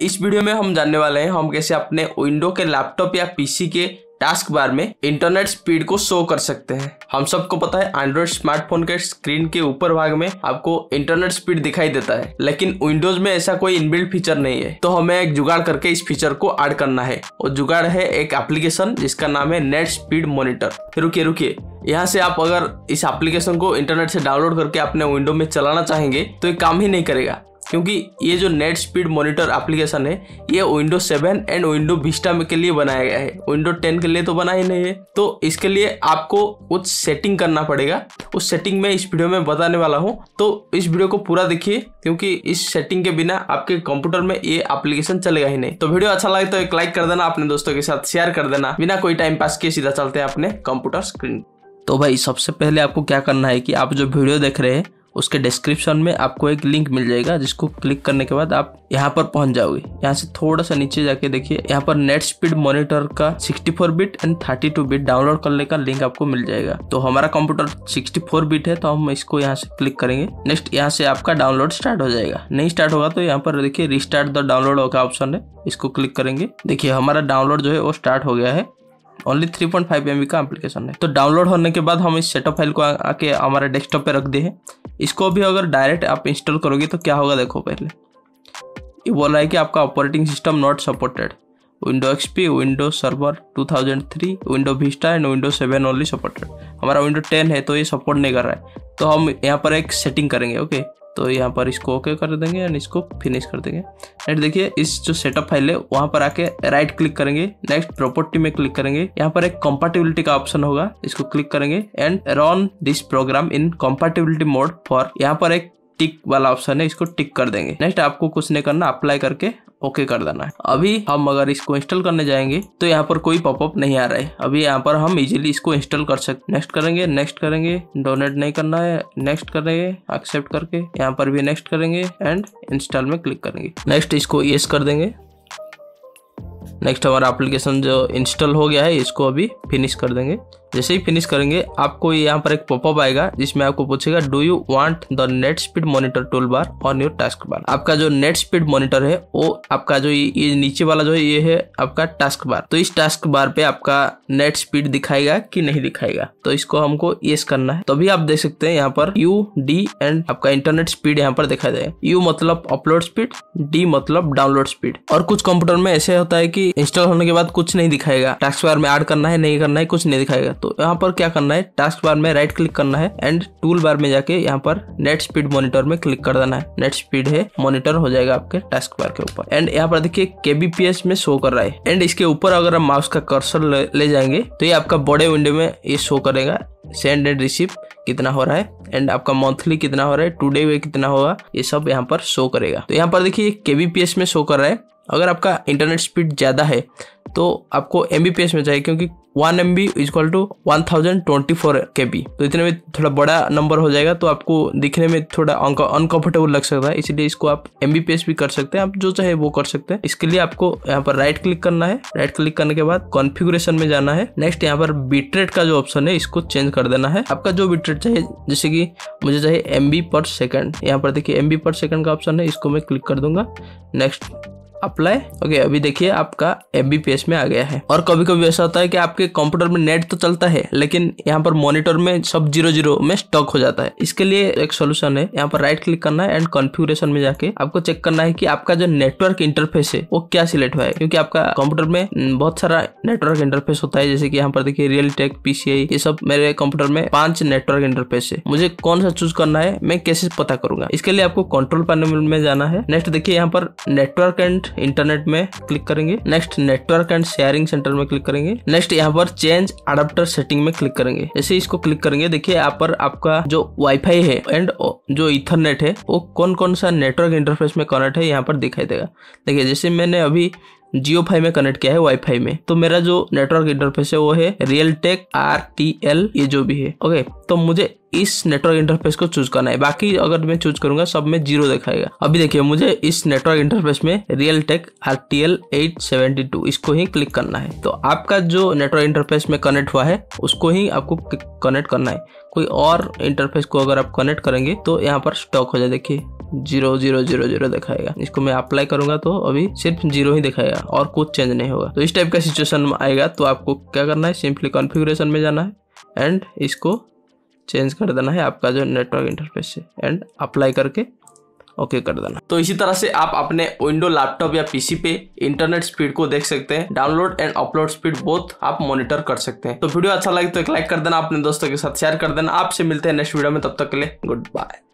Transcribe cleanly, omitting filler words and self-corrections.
इस वीडियो में हम जानने वाले हैं हम कैसे अपने विंडो के लैपटॉप या पीसी के टास्क बार में इंटरनेट स्पीड को शो कर सकते हैं। हम सबको पता है एंड्रॉइड स्मार्टफोन के स्क्रीन के ऊपर भाग में आपको इंटरनेट स्पीड दिखाई देता है, लेकिन विंडोज में ऐसा कोई इनबिल्ट फीचर नहीं है। तो हमें एक जुगाड़ करके इस फीचर को ऐड करना है और जुगाड़ है एक एप्लीकेशन जिसका नाम है नेट स्पीड मॉनिटर। रुकिए, यहाँ से आप अगर इस एप्लीकेशन को इंटरनेट से डाउनलोड करके अपने विंडो में चलाना चाहेंगे तो ये काम ही नहीं करेगा, क्योंकि ये जो नेट स्पीड मॉनिटर एप्लीकेशन है ये विंडोज 7 एंड विंडो विस्टा के लिए बनाया गया है। विंडोज 10 के लिए तो बना ही नहीं है। तो इसके लिए आपको कुछ सेटिंग करना पड़ेगा, उस सेटिंग में इस वीडियो में बताने वाला हूँ। तो इस वीडियो को पूरा देखिए, क्योंकि इस सेटिंग के बिना आपके कंप्यूटर में ये एप्लीकेशन चलेगा ही नहीं। तो वीडियो अच्छा लगे तो एक लाइक कर देना, अपने दोस्तों के साथ शेयर कर देना। बिना कोई टाइम पास किए सीधा चलते हैं अपने कंप्यूटर स्क्रीन। तो भाई सबसे पहले आपको क्या करना है कि आप जो वीडियो देख रहे हैं उसके डिस्क्रिप्शन में आपको एक लिंक मिल जाएगा, जिसको क्लिक करने के बाद आप यहाँ पर पहुँच जाओगे। यहाँ से थोड़ा सा नीचे जाके देखिए, यहाँ पर नेट स्पीड मॉनिटर का 64 बिट एंड 32 बिट डाउनलोड करने का लिंक आपको मिल जाएगा। तो हमारा कंप्यूटर 64 बिट है तो हम इसको यहाँ से क्लिक करेंगे। नेक्स्ट यहाँ से आपका डाउनलोड स्टार्ट हो जाएगा। नहीं स्टार्ट होगा तो यहाँ पर देखिए रिस्टार्ट द डाउनलोड का ऑप्शन है, इसको क्लिक करेंगे। देखिए हमारा डाउनलोड जो है वो स्टार्ट हो गया है। ओनली 3.5 MB का एप्लीकेशन है। तो डाउनलोड होने के बाद हम इस सेटअप फाइल को आके हमारे डेस्कटॉप पे रख दिए हैं। इसको भी अगर डायरेक्ट आप इंस्टॉल करोगे तो क्या होगा, देखो पहले ये बोल रहा है कि आपका operating system not supported, window XP, window server 2003, window Vista and window 7 only supported. हमारा विंडो 10 है तो ये सपोर्ट नहीं कर रहा है, तो हम यहाँ पर एक सेटिंग करेंगे। ओके, तो यहाँ पर इसको ओके कर देंगे एंड इसको फिनिश कर देंगे। एंड देखिए इस जो सेटअप फाइल है वहाँ पर आके राइट क्लिक करेंगे, नेक्स्ट प्रॉपर्टी में क्लिक करेंगे। यहाँ पर एक कंपैटिबिलिटी का ऑप्शन होगा, इसको क्लिक करेंगे and run this program in compatibility mode for, यहाँ पर एक टिक वाला ऑप्शन है, इसको टिक कर देंगे। नेक्स्ट आपको कुछ नहीं करना, अप्लाई करके ओके कर देना है। अभी हम अगर इसको इंस्टॉल करने जाएंगे तो यहाँ पर कोई पॉपअप नहीं आ रहा है। अभी यहाँ पर हम इजीली इसको इंस्टॉल कर सकते। नेक्स्ट करेंगे, डोनेट नहीं करना है, नेक्स्ट करेंगे, एक्सेप्ट करके यहाँ पर भी नेक्स्ट करेंगे एंड इंस्टॉल में क्लिक करेंगे। नेक्स्ट इसको येस कर देंगे। नेक्स्ट हमारा एप्लीकेशन जो इंस्टॉल हो गया है इसको अभी फिनिश कर देंगे। जैसे ही फिनिश करेंगे आपको यहाँ पर एक पॉपअप आएगा जिसमें आपको पूछेगा do you want the net speed monitor tool bar on your task bar. आपका जो नेट स्पीड मॉनिटर है वो आपका जो ये नीचे वाला जो ये है आपका टास्क बार, तो इस टास्क बार पे आपका नेट स्पीड दिखाएगा कि नहीं दिखाएगा, तो इसको हमको येस करना है। तभी आप देख सकते हैं यहाँ पर U D एंड आपका इंटरनेट स्पीड यहाँ पर दिखाई देगा। U मतलब अपलोड स्पीड, D मतलब डाउनलोड स्पीड। और कुछ कंप्यूटर में ऐसे होता है कि इंस्टॉल होने के बाद कुछ नहीं दिखाएगा, टास्क बार में ऐड करना है नहीं करना है कुछ नहीं दिखाएगा। तो यहाँ पर क्या करना है, टास्क बार में राइट क्लिक करना है एंड टूल बार में जाके यहाँ पर नेट स्पीड मॉनिटर में क्लिक कर देना है। नेट स्पीड है मॉनिटर हो जाएगा आपके टास्क बार के ऊपर। एंड यहाँ पर देखिए kbps में शो कर रहा है। एंड इसके ऊपर अगर हम माउस का कर्सर ले जाएंगे तो ये आपका बड़े विंडो में ये शो करेगा सेंड एंड रिसीव कितना हो रहा है एंड आपका मंथली कितना हो रहा है, टुडे वे कितना होगा, ये सब यहाँ पर शो करेगा। तो यहाँ पर देखिए kbps में शो कर रहा है। अगर आपका इंटरनेट स्पीड ज़्यादा है तो आपको mbps में चाहिए, क्योंकि 1 MB = 1024 KB। तो इतने में थोड़ा बड़ा नंबर हो जाएगा तो आपको दिखने में थोड़ा अनकंफर्टेबल लग सकता है, इसलिए इसको आप mbps भी कर सकते हैं, आप जो चाहे वो कर सकते हैं। इसके लिए आपको यहाँ पर राइट क्लिक करना है, राइट क्लिक करने के बाद कॉन्फ़िगरेशन में जाना है। नेक्स्ट यहाँ पर बिटरेट का जो ऑप्शन है इसको चेंज कर देना है। आपका जो बिटरेट चाहिए, जैसे कि मुझे चाहिए MB/s, यहाँ पर देखिए MB/s का ऑप्शन है, इसको मैं क्लिक कर दूंगा। Next apply. ओके, अभी देखिए आपका mbps में आ गया है। और कभी कभी ऐसा होता है कि आपके कंप्यूटर में नेट तो चलता है लेकिन यहाँ पर मॉनिटर में सब 0 में स्टॉक हो जाता है। इसके लिए एक सोल्यूशन है, यहाँ पर राइट क्लिक करना है एंड कॉन्फ़िगरेशन में जाके आपको चेक करना है कि आपका जो नेटवर्क इंटरफेस है वो क्या सिलेक्ट हुआ है, क्योंकि आपका कंप्यूटर में बहुत सारा नेटवर्क इंटरफेस होता है। जैसे कि यहाँ पर देखिए रियलटेक, PCI, ये सब मेरे कंप्यूटर में 5 नेटवर्क इंटरफेस है। मुझे कौन सा चूज करना है मैं कैसे पता करूंगा, इसके लिए आपको कंट्रोल पैनल में जाना है। नेक्स्ट देखिए यहाँ पर नेटवर्क एंड इंटरनेट में क्लिक करेंगे। Next network and sharing centre में क्लिक करेंगे। नेक्स्ट यहाँ पर चेंज अडॉप्टर सेटिंग में क्लिक करेंगे। जैसे इसको क्लिक करेंगे देखिए यहाँ पर आपका जो वाईफाई है एंड जो इथरनेट है वो कौन कौन सा नेटवर्क इंटरफेस में कनेक्ट है यहाँ पर दिखाई देगा। देखिए जैसे मैंने अभी जियो 5 में कनेक्ट किया है वाईफाई में। तो मेरा जो नेटवर्क इंटरफेस है वो है रियलटेक RTL ये जो भी है। ओके, तो मुझे इस नेटवर्क इंटरफेस को चूज करना है, बाकी अगर मैं चूज करूंगा सब में 0 दिखाएगा। अभी देखिए मुझे इस नेटवर्क इंटरफेस में रियलटेक RTL 872 इसको ही क्लिक करना है। तो आपका जो नेटवर्क इंटरफेस में कनेक्ट हुआ है उसको ही आपको कनेक्ट करना है। कोई और इंटरफेस को अगर आप कनेक्ट करेंगे तो यहाँ पर स्टॉक हो जाए, देखिए 0 0 0 0 0 दिखाएगा। इसको मैं अप्लाई करूंगा तो अभी सिर्फ 0 ही दिखाएगा और कुछ चेंज नहीं होगा। तो इस टाइप का सिचुएशन आएगा तो आपको क्या करना है, सिंपली कॉन्फ़िगरेशन में जाना है एंड इसको चेंज कर देना है आपका जो नेटवर्क इंटरफेस है एंड अप्लाई करके ओके कर देना। तो इसी तरह से आप अपने विंडो लैपटॉप या पीसी पे इंटरनेट स्पीड को देख सकते हैं, download and upload speed both आप मॉनिटर कर सकते हैं। तो वीडियो अच्छा लगे तो एक लाइक कर देना, अपने दोस्तों के साथ शेयर कर देना। आपसे मिलते हैं नेक्स्ट वीडियो में, तब तक के लिए गुड बाय।